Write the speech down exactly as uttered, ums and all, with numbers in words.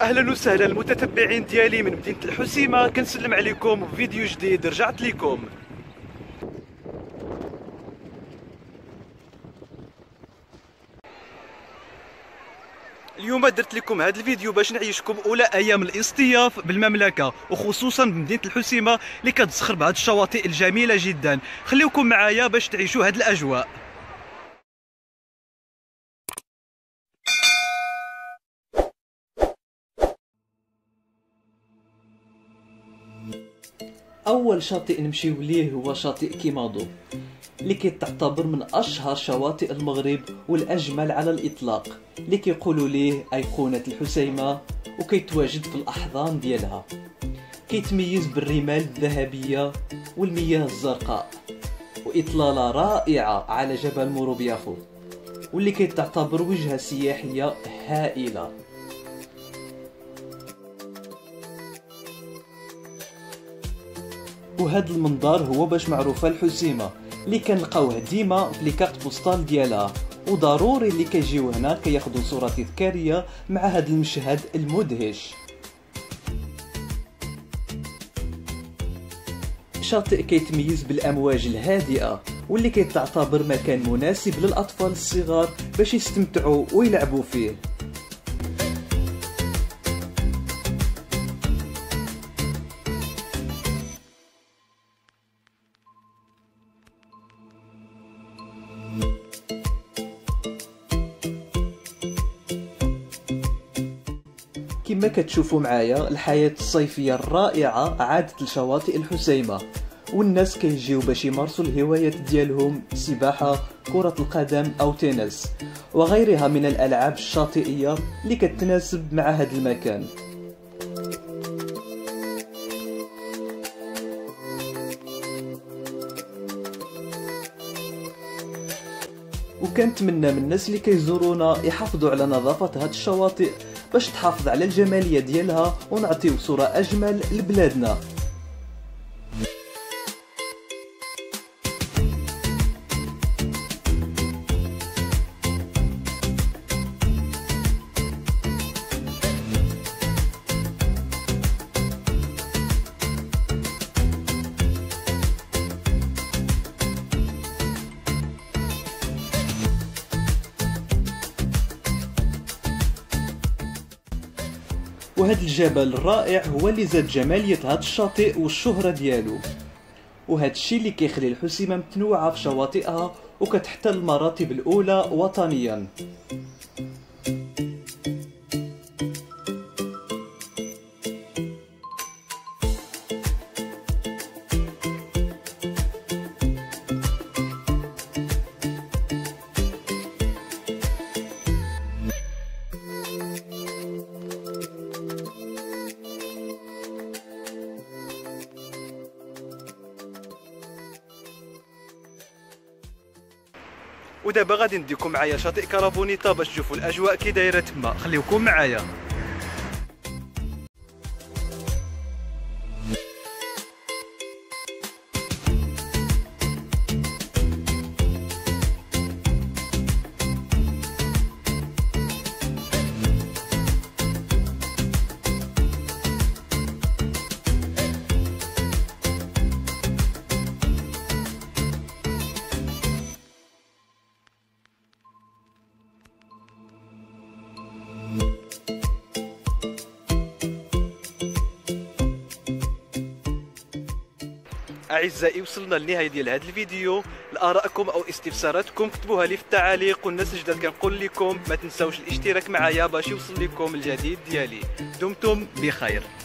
اهلا وسهلا المتتبعين ديالي من مدينه الحسيمه، كنسلم عليكم في فيديو جديد رجعت لكم. اليوم درت لكم هذا الفيديو باش نعيشكم اولى ايام الاصطياف بالمملكه، وخصوصا بمدينه الحسيمه اللي كتزخر بهذه الشواطئ الجميله جدا. خليكم معايا باش تعيشوا هذه الاجواء. اول شاطئ نمشيو ليه هو شاطئ كيمادو اللي كيتعتبر من اشهر شواطئ المغرب والاجمل على الاطلاق، اللي كيقولوا ليه ايقونه الحسيمه وكيتواجد في الاحضان ديالها. كيتميز بالرمال الذهبيه والمياه الزرقاء واطلاله رائعه على جبل مورو بيافو، واللي كيتعتبر وجهه سياحيه هائله. وهذا المنظر هو باش معروفه الحسيمه اللي كنلقاوه ديما في ليكارت بوستال ديالها، وضروري اللي كيجيو هنا كياخذوا صوره تذكاريه مع هذا المشهد المدهش. شاطئ كيتميز بالامواج الهادئه واللي كيتعتبر مكان مناسب للاطفال الصغار باش يستمتعوا ويلعبوا فيه. كما كتشوفوا معايا الحياة الصيفية الرائعة عادت لشواطئ الحسيمة، والناس كيجيو باش يمارسوا الهوايات ديالهم، السباحة، كرة القدم أو تنس وغيرها من الألعاب الشاطئية اللي كتناسب مع هذا المكان. وكنتمنى من الناس اللي كيزورونا يحافظوا على نظافة هاد الشواطئ باش تحافظ على الجمالية ديالها ونعطيو صورة أجمل لبلادنا. وهذا الجبل الرائع هو اللي زاد جمالية هذا الشاطئ والشهرة ديالو، وهذا الشيء اللي كيخلي الحسيمة متنوعة في شواطئها وكتحتل المراتب الأولى وطنيا. ودابا غادي نديكم معايا شاطئ كارافونيتا باش تشوفوا الاجواء كي دايره تما، خليكم معايا. أعزائي وصلنا لنهاية ديال هذا الفيديو، لآرائكم أو استفساراتكم كتبوها لي في التعاليق، والناس الجداد كنقول لكم ما تنساوش الاشتراك معايا باش يوصل لكم الجديد ديالي. دمتم بخير.